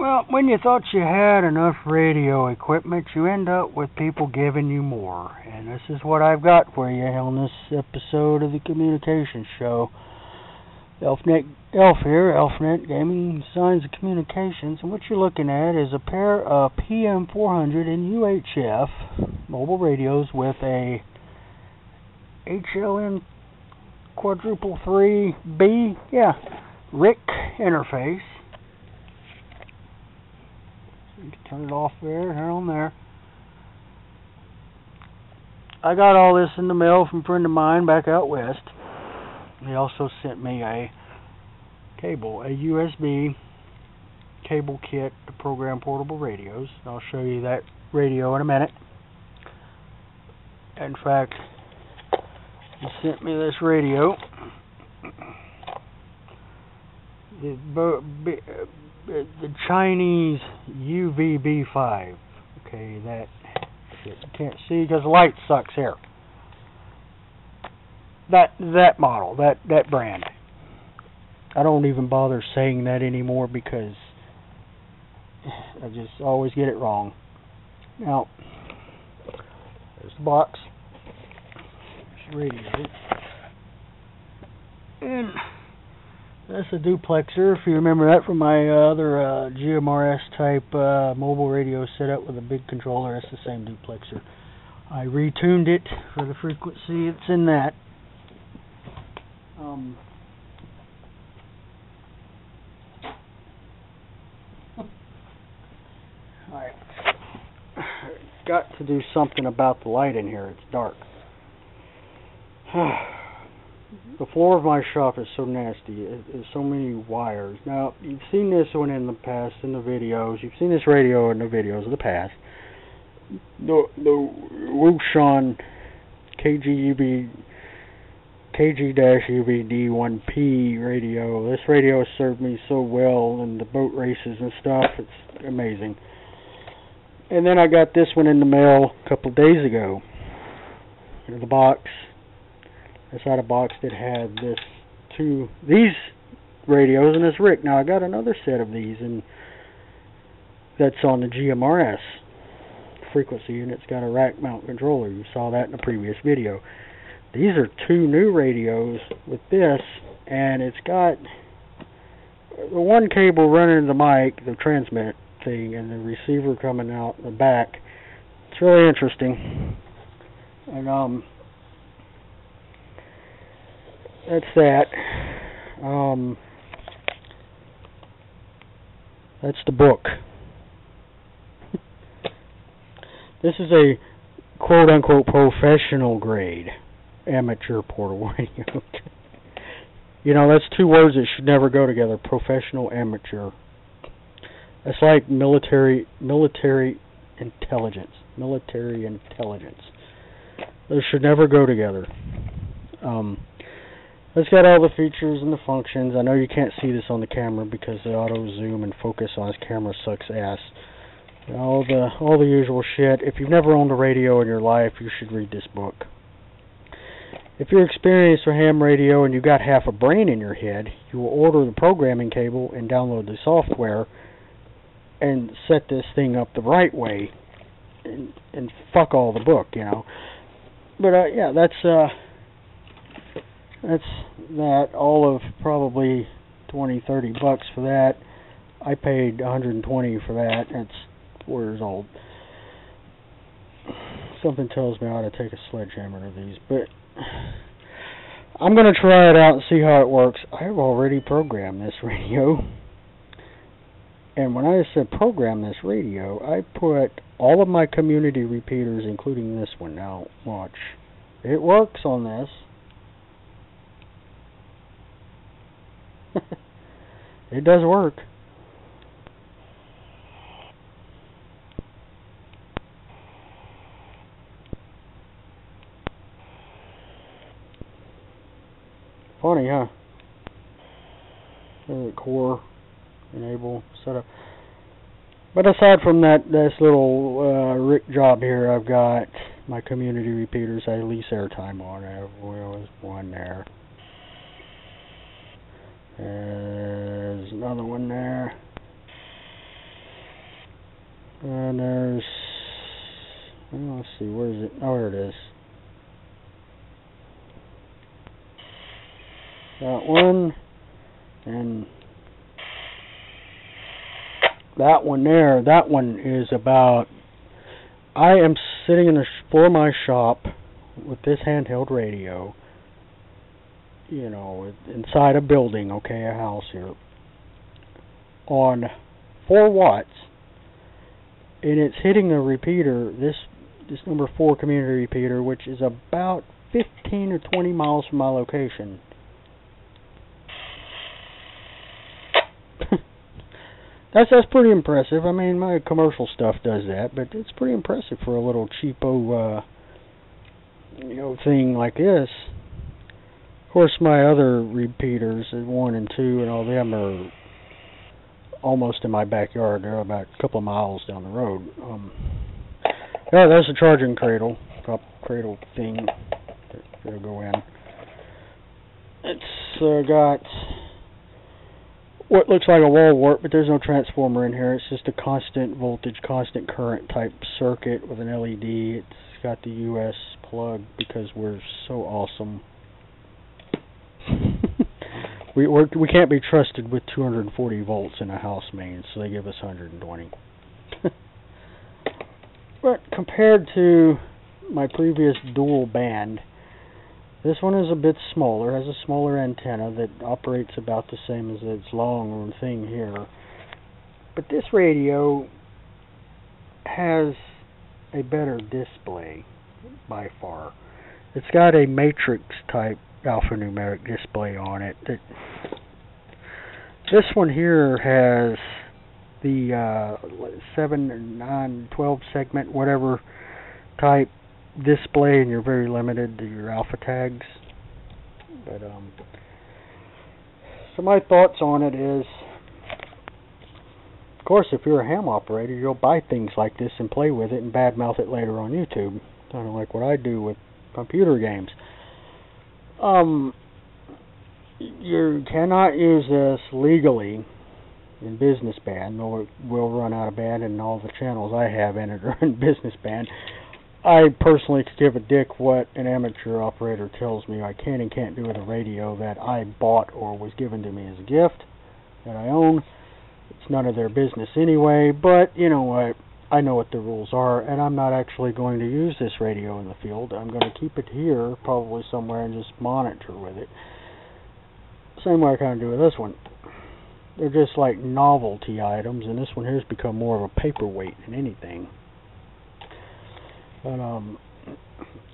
Well, when you thought you had enough radio equipment, you end up with people giving you more. And this is what I've got for you on this episode of the Communication Show. Elf here, ElfNet Gaming Designs and Communications. And what you're looking at is a pair of PM400 and UHF mobile radios with a HLN Quadruple 3B, RIC interface. You can turn it off there, here on there. I got all this in the mail from a friend of mine back out west. He also sent me a cable, a USB cable kit to program portable radios. I'll show you that radio in a minute. In fact, he sent me this radio. The Chinese UVB5. Okay, that you can't see because the light sucks here. That model, that brand. I don't even bother saying that anymore because I just always get it wrong. Now, there's the box. There's the radio. And that's a duplexer, if you remember that from my other GMRS type mobile radio setup with a big controller. That's the same duplexer. I retuned it for the frequency it's in that. Alright. Got to do something about the light in here. It's dark. The floor of my shop is so nasty. There's so many wires. Now, you've seen this one in the past in the videos. You've seen this radio in the videos of the past. The Wushan KG-UVD1P radio. This radio has served me so well in the boat races and stuff. It's amazing. And then I got this one in the mail a couple days ago. Here's the box. Inside a box that had these radios and this RIC. Now I got another set of these, and that's on the GMRS frequency, and it's got a rack mount controller. You saw that in the previous video. These are two new radios with this, and it's got the one cable running the mic, the transmit thing, and the receiver coming out the back. It's really interesting, and that's that. That's the book. This is a quote-unquote professional grade amateur portable radio. You know, that's two words that should never go together. Professional, amateur. That's like military intelligence. Those should never go together. It's got all the features and the functions. I know you can't see this on the camera because the auto zoom and focus on this camera sucks ass. All the usual shit. If you've never owned a radio in your life, you should read this book. If you're experienced with ham radio and you got half a brain in your head, you will order the programming cable and download the software and set this thing up the right way and fuck all the book, you know. But yeah, that's that. All of probably 20-30 bucks for that. I paid 120 for that. It's 4 years old. Something tells me I ought to take a sledgehammer to these, but I'm gonna try it out and see how it works. I've already programmed this radio, and when I said program this radio, I put all of my community repeaters, including this one. Now watch, it works on this. It does work. Funny, huh? Core, enable, setup. But aside from that, this little RIC job here, I've got my community repeaters. I lease airtime on. There's one there. There's another one there. And there's, well, let's see, where is it? Oh, there it is. That one, and that one there, that one is about, I am sitting in the floor of my shop with this handheld radio, you know, inside a building, okay, a house here, on 4 watts, and it's hitting the repeater, this number 4 community repeater, which is about 15 or 20 miles from my location. That's pretty impressive. I mean, my commercial stuff does that, but it's pretty impressive for a little cheapo, you know, thing like this. Of course, my other repeaters, 1 and 2, and all them are almost in my backyard. They're about a couple of miles down the road. Oh, that's a charging cradle, top cradle thing. It'll go in. It's got what looks like a wall wart, but there's no transformer in here. It's just a constant voltage, constant current type circuit with an LED. It's got the US plug because we're so awesome. We can't be trusted with 240 volts in a house main, so they give us 120. But compared to my previous dual band, this one is a bit smaller, has a smaller antenna that operates about the same as its long thing here. But this radio has a better display by far. It's got a matrix type alphanumeric display on it. This one here has the 7, 9, 12 segment, whatever type display, and you're very limited to your alpha tags. But so my thoughts on it is, of course, if you're a ham operator, you'll buy things like this and play with it and badmouth it later on YouTube, kind of like what I do with computer games. You cannot use this legally in business band, or it will run out of band, and all the channels I have in it are in business band. I personally could give a dick what an amateur operator tells me I can and can't do with a radio that I bought or was given to me as a gift that I own. It's none of their business anyway, but you know what? I know what the rules are, and I'm not actually going to use this radio in the field. I'm going to keep it here, probably somewhere, and just monitor with it. Same way I kind of do with this one. They're just like novelty items, and this one here's become more of a paperweight than anything. But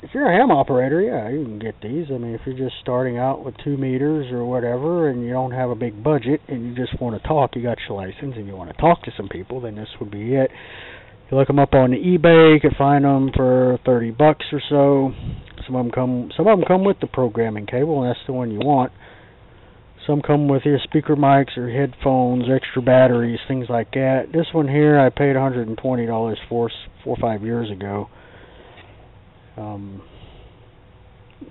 if you're a ham operator, yeah, you can get these. I mean, if you're just starting out with 2 meters or whatever, and you don't have a big budget, and you just want to talk, you got your license, and you want to talk to some people, then this would be it. If you look them up on eBay, you can find them for $30 or so. Some of them come with the programming cable, and that's the one you want. Some come with your speaker mics or headphones, extra batteries, things like that. This one here I paid $120 for 4 or 5 years ago.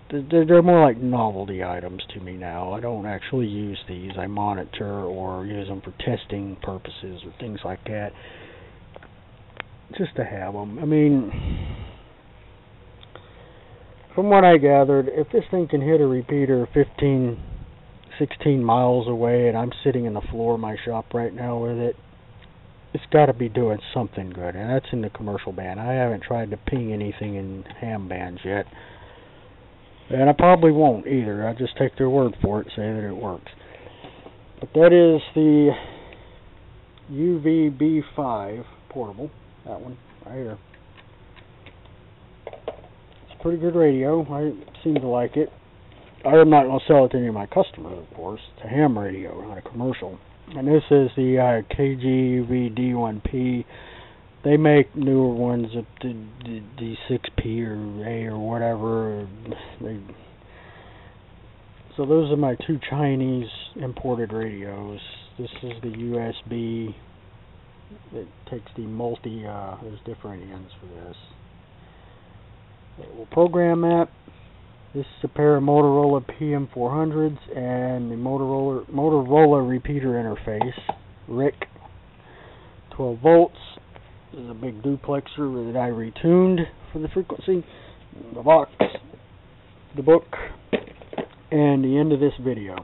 They're more like novelty items to me now. I don't actually use these. I monitor or use them for testing purposes or things like that. Just to have them. I mean, from what I gathered, if this thing can hit a repeater 15, 16 miles away, and I'm sitting in the floor of my shop right now with it, it's got to be doing something good, and that's in the commercial band. I haven't tried to ping anything in ham bands yet, and I probably won't either. I just take their word for it and say that it works. But that is the UVB5 portable, that one right here. It's a pretty good radio. I seem to like it. I'm not going to sell it to any of my customers, of course. It's a ham radio, not a commercial. And this is the KG-UVD1P. They make newer ones, up to D6P or A or whatever. So those are my 2 Chinese imported radios. This is the USB. It takes the multi, there's different ends for this. It will program that. This is a pair of Motorola PM400s and the Motorola repeater interface, RIC, 12 volts. This is a big duplexer that I retuned for the frequency. The box, the book, and the end of this video.